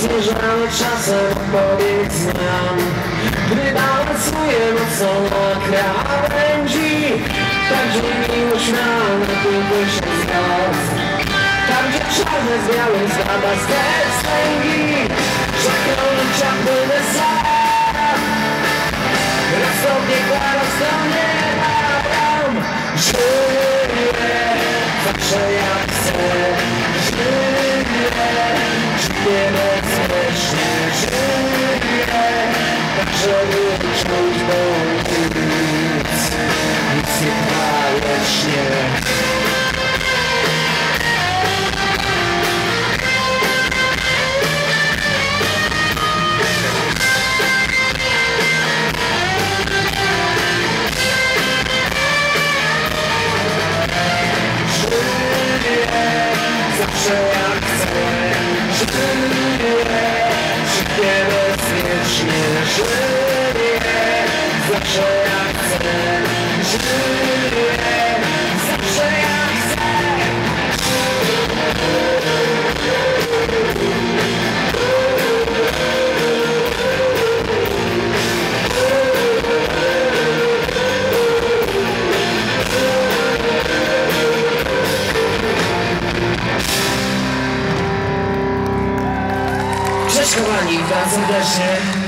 Zmierzamy czasem pobieg zmian, gdy balansuje mocą na krawędzi. Tam gdzie miłość nam wypływa się z nas, tam gdzie czarne z białym zbada swe wstęgi. Szlaką życia płynę sam, raz do piekła, raz do nieba. Żyję zawsze jak chcę, żyję. Żeby czuć, bo nic nie palisz, nie. Żyję zawsze jak chcę, żyję. Żyję bezpiecznie, żyję zawsze jak chcę, żyję zawsze jak chcę. Cześć kochani, bardzo serdecznie.